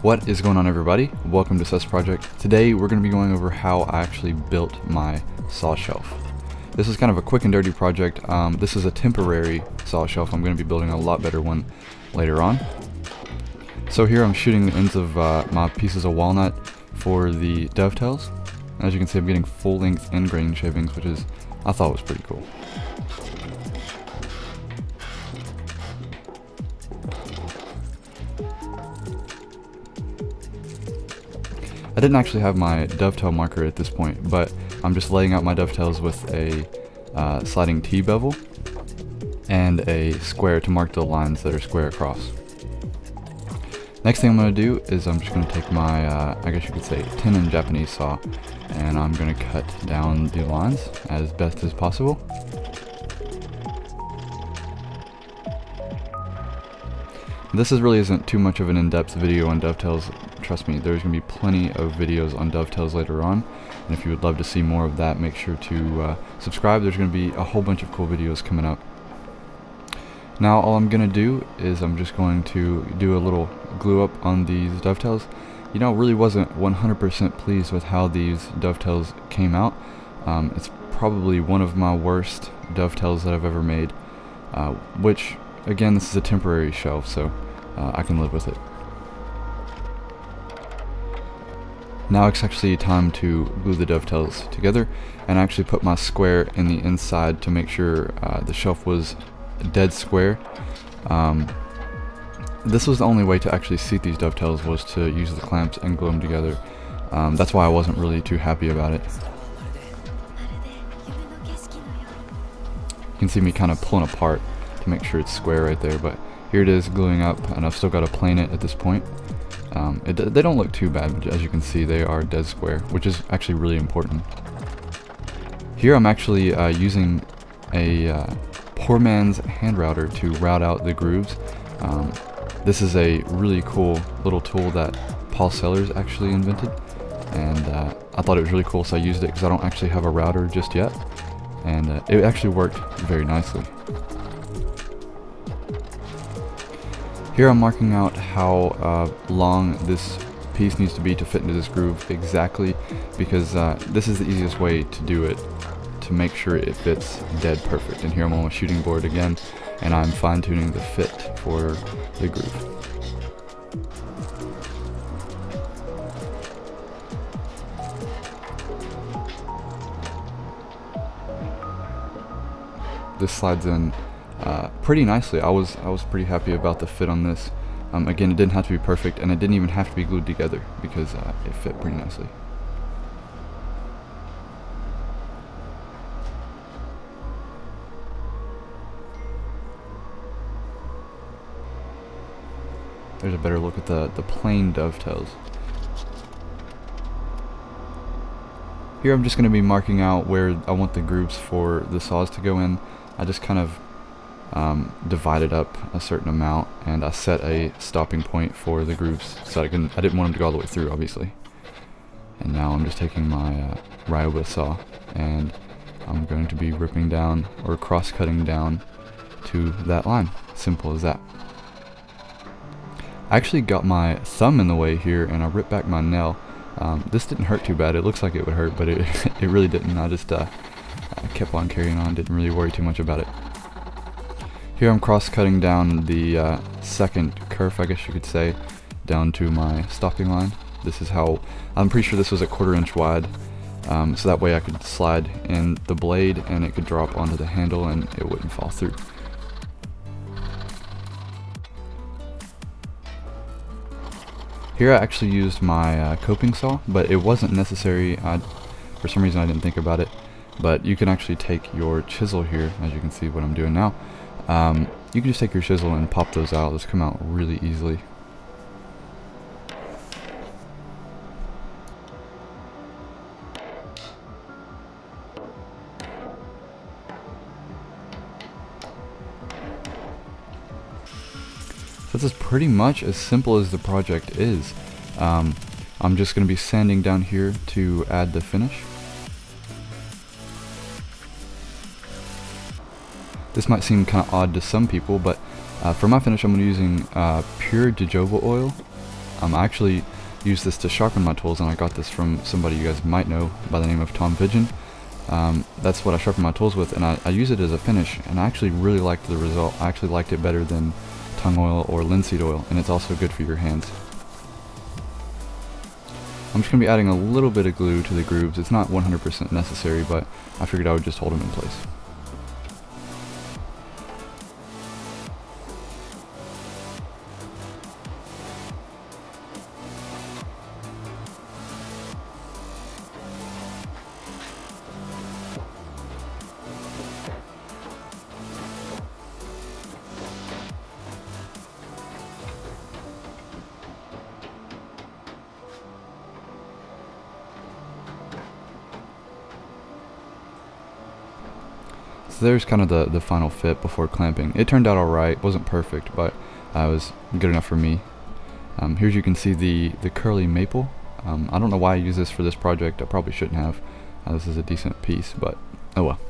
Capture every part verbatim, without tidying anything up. What is going on, everybody? Welcome to Suss Project. Today we're going to be going over how I actually built my saw shelf. This is kind of a quick and dirty project. Um, this is a temporary saw shelf. I'm going to be building a lot better one later on. So here I'm shooting the ends of uh, my pieces of walnut for the dovetails. As you can see, I'm getting full length end grain shavings, which is I thought was pretty cool. I didn't actually have my dovetail marker at this point, but I'm just laying out my dovetails with a uh, sliding T-bevel and a square to mark the lines that are square across. Next thing I'm going to do is I'm just going to take my, uh, I guess you could say, tenon Japanese saw, and I'm going to cut down the lines as best as possible. This is really isn't too much of an in-depth video on dovetails. Trust me, there's going to be plenty of videos on dovetails later on, and if you would love to see more of that, make sure to uh, subscribe. There's going to be a whole bunch of cool videos coming up. Now all I'm going to do is I'm just going to do a little glue up on these dovetails. You know, I really wasn't one hundred percent pleased with how these dovetails came out. Um, it's probably one of my worst dovetails that I've ever made, uh, which, again, this is a temporary shelf, so uh, I can live with it. Now it's actually time to glue the dovetails together, and I actually put my square in the inside to make sure uh, the shelf was dead square. Um, this was the only way to actually seat these dovetails, was to use the clamps and glue them together. Um, that's why I wasn't really too happy about it. You can see me kind of pulling apart to make sure it's square right there, but here it is gluing up, and I've still got to plane it at this point. Um, it, they don't look too bad, but as you can see they are dead square, which is actually really important. Here I'm actually uh, using a uh, poor man's hand router to route out the grooves. Um, this is a really cool little tool that Paul Sellers actually invented, and uh, I thought it was really cool, so I used it because I don't actually have a router just yet, and uh, it actually worked very nicely. Here I'm marking out how uh, long this piece needs to be to fit into this groove exactly, because uh, this is the easiest way to do it, to make sure it fits dead perfect. And here I'm on my shooting board again, and I'm fine-tuning the fit for the groove. This slides in Uh, pretty nicely. I was I was pretty happy about the fit on this. Um, again, it didn't have to be perfect, and it didn't even have to be glued together because uh, it fit pretty nicely. There's a better look at the the plain dovetails. Here I'm just going to be marking out where I want the grooves for the saws to go in. I just kind of Um, divided up a certain amount, and I set a stopping point for the grooves, so I couldn't, I didn't want them to go all the way through, obviously. And now I'm just taking my uh, Ryobi saw, and I'm going to be ripping down or cross-cutting down to that line. Simple as that. I actually got my thumb in the way here, and I ripped back my nail. Um, this didn't hurt too bad. It looks like it would hurt, but it, it really didn't. I just uh, I kept on carrying on, didn't really worry too much about it. Here I'm cross-cutting down the uh, second kerf, I guess you could say, down to my stopping line. This is how, I'm pretty sure this was a quarter inch wide, um, so that way I could slide in the blade and it could drop onto the handle and it wouldn't fall through. Here I actually used my uh, coping saw, but it wasn't necessary. I, for some reason I didn't think about it, but you can actually take your chisel here, as you can see what I'm doing now. Um, you can just take your chisel and pop those out. Those come out really easily. So this is pretty much as simple as the project is. Um, I'm just going to be sanding down here to add the finish. This might seem kind of odd to some people, but uh, for my finish I'm using uh, pure jojoba oil, Um, I actually use this to sharpen my tools, and I got this from somebody you guys might know by the name of Tom Pigeon. Um, that's what I sharpen my tools with, and I, I use it as a finish, and I actually really liked the result. I actually liked it better than tung oil or linseed oil, and it's also good for your hands. I'm just going to be adding a little bit of glue to the grooves. It's not one hundred percent necessary, but I figured I would just hold them in place. So there's kind of the, the final fit before clamping. It turned out alright, wasn't perfect, but uh, it was good enough for me. Um, here you can see the, the curly maple. Um, I don't know why I use this for this project, I probably shouldn't have. Uh, this is a decent piece, but oh well.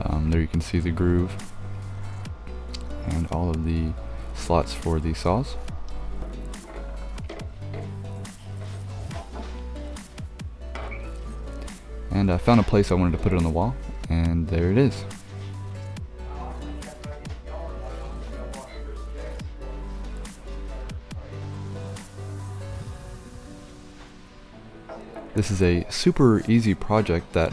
Um, there you can see the groove and all of the slots for the saws. And I found a place I wanted to put it on the wall, and there it is. This is a super easy project that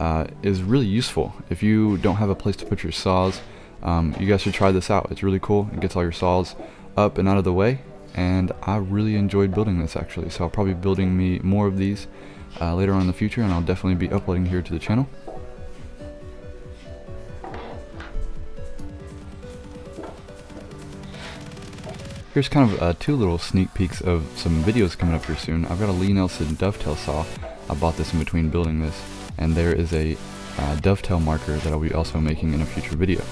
uh, is really useful. If you don't have a place to put your saws, um, you guys should try this out. It's really cool. It gets all your saws up and out of the way, and I really enjoyed building this actually, so I'll probably be building me more of these Uh, later on in the future, and I'll definitely be uploading here to the channel. Here's kind of uh, two little sneak peeks of some videos coming up here soon. I've got a Lie-Nielsen dovetail saw. I bought this in between building this, and there is a uh, dovetail marker that I'll be also making in a future video.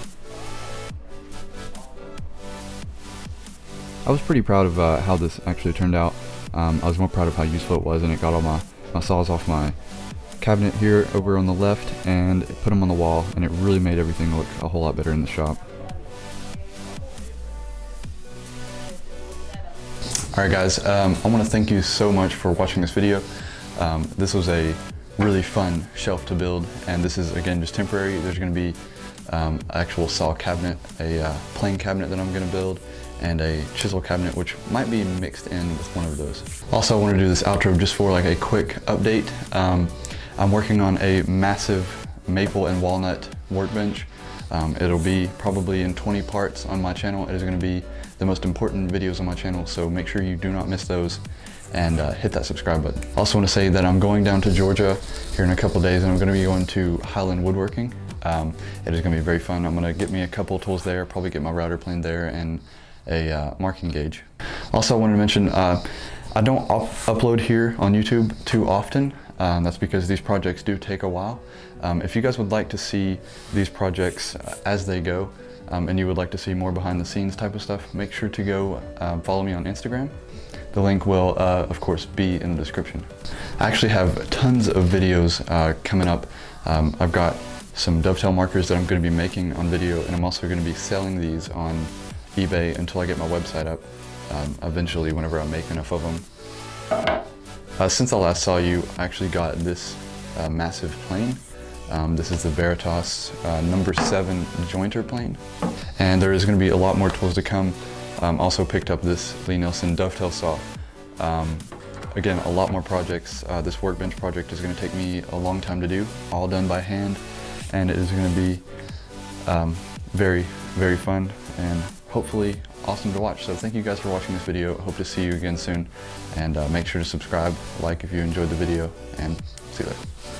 I was pretty proud of uh, how this actually turned out. Um, I was more proud of how useful it was, and it got all my, my saws off my cabinet here over on the left and put them on the wall, and it really made everything look a whole lot better in the shop. Alright guys, um, I want to thank you so much for watching this video. Um, this was a really fun shelf to build, and this is again just temporary. There's going to be um, actual saw cabinet, a uh, plane cabinet that I'm going to build, and a chisel cabinet, which might be mixed in with one of those. Also, I want to do this outro just for like a quick update. Um, I'm working on a massive maple and walnut workbench. Um, it'll be probably in twenty parts on my channel. It is going to be the most important videos on my channel, so make sure you do not miss those, and uh, hit that subscribe button. I also want to say that I'm going down to Georgia here in a couple days, and I'm going to be going to Highland Woodworking. Um, it is going to be very fun. I'm going to get me a couple tools there, probably get my router plane there, and a uh, marking gauge. Also, I wanted to mention, uh, I don't up upload here on YouTube too often. Um, that's because these projects do take a while. Um, if you guys would like to see these projects as they go, um, and you would like to see more behind the scenes type of stuff, make sure to go um, follow me on Instagram. The link will, uh, of course, be in the description. I actually have tons of videos uh, coming up. Um, I've got some dovetail markers that I'm gonna be making on video, and I'm also gonna be selling these on eBay until I get my website up, um, eventually whenever I make enough of them. Uh, since I last saw you, I actually got this uh, massive plane. Um, this is the Veritas uh, number seven jointer plane. And there is going to be a lot more tools to come. Um, also picked up this Lie-Nielsen dovetail saw. Um, again, a lot more projects. Uh, this workbench project is going to take me a long time to do, all done by hand. And it is going to be um, very, very fun, and hopefully awesome to watch. So thank you guys for watching this video. Hope to see you again soon, and uh, make sure to subscribe, like if you enjoyed the video, and see you later.